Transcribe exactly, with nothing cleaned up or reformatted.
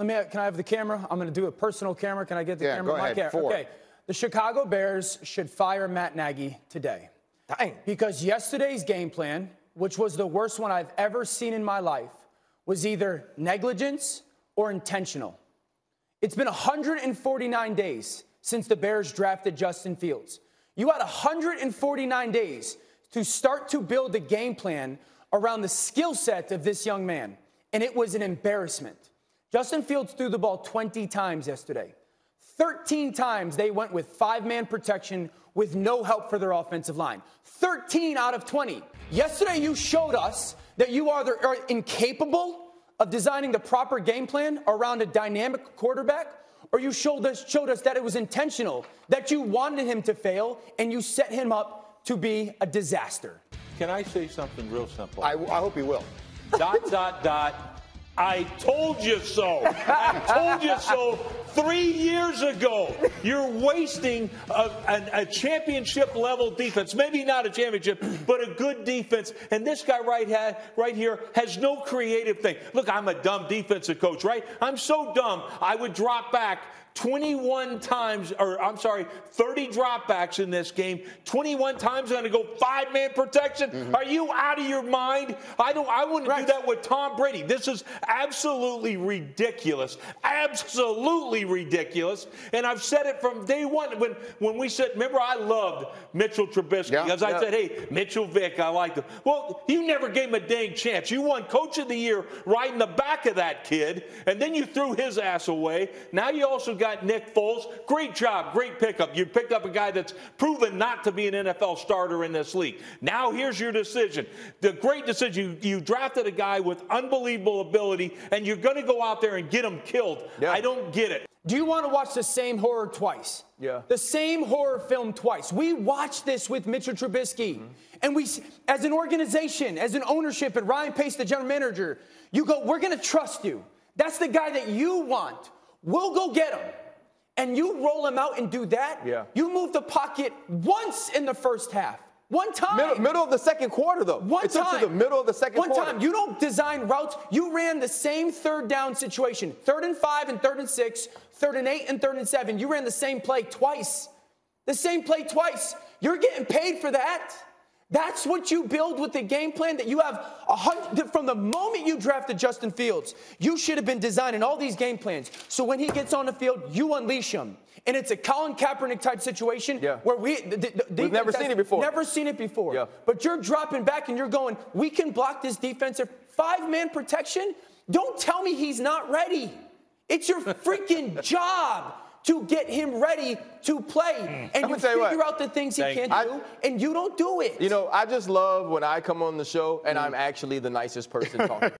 Let me. Can I have the camera? I'm going to do a personal camera. Can I get the yeah, camera? Go ahead. My camera. Four. Okay. The Chicago Bears should fire Matt Nagy today. Dang. Because yesterday's game plan, which was the worst one I've ever seen in my life, was either negligence or intentional. It's been one hundred forty-nine days since the Bears drafted Justin Fields. You had one hundred forty-nine days to start to build a game plan around the skill set of this young man, and it was an embarrassment. Justin Fields threw the ball twenty times yesterday. thirteen times they went with five-man protection with no help for their offensive line. thirteen out of twenty. Yesterday you showed us that you are, the, are incapable of designing the proper game plan around a dynamic quarterback, or you showed us, showed us that it was intentional, that you wanted him to fail, and you set him up to be a disaster. Can I say something real simple? I, I hope you will. Dot, dot, dot. I told you so. I told you so three years ago. You're wasting a, a, a championship-level defense. Maybe not a championship, but a good defense. And this guy right, ha right here has no creative thing. Look, I'm a dumb defensive coach, right? I'm so dumb, I would drop back twenty-one times, or I'm sorry, thirty dropbacks in this game. twenty-one times, I'm going to go five-man protection. Mm-hmm. Are you out of your mind? I don't. I wouldn't right. do that with Tom Brady. This is absolutely ridiculous. Absolutely ridiculous. And I've said it from day one when when we said. Remember, I loved Mitchell Trubisky yeah, because yeah. I said, "Hey, Mitchell Vick, I liked him." Well, you never gave him a dang chance. You won Coach of the Year right in the back of that kid, and then you threw his ass away. Now you also got Nick Foles. Great job. Great pickup. You picked up a guy that's proven not to be an N F L starter in this league. Now here's your decision. The great decision. You, you drafted a guy with unbelievable ability, and you're going to go out there and get him killed. Yeah. I don't get it. Do you want to watch the same horror twice? Yeah. The same horror film twice. We watched this with Mitchell Trubisky. Mm-hmm. And we, as an organization, as an ownership, and Ryan Pace, the general manager, you go, we're going to trust you. That's the guy that you want. We'll go get him. And you roll him out and do that. Yeah. You move the pocket once in the first half. One time. Middle, middle of the second quarter, though. One it time. Took to the middle of the second One quarter. One time. You don't design routes. You ran the same third down situation. Third and five and third and six. Third and eight and third and seven. You ran the same play twice. The same play twice. You're getting paid for that. That's what you build with the game plan that you have. A hundred, from the moment you drafted Justin Fields, you should have been designing all these game plans. So when he gets on the field, you unleash him. And it's a Colin Kaepernick type situation yeah. where we, the, the, the we've never seen it before. Never seen it before. Yeah. But you're dropping back and you're going, we can block this defensive five-man protection. Don't tell me he's not ready. It's your freaking job to get him ready to play. And you figure what. out the things he Thank can't I, do, and you don't do it. You know, I just love when I come on the show, and mm. I'm actually the nicest person talking.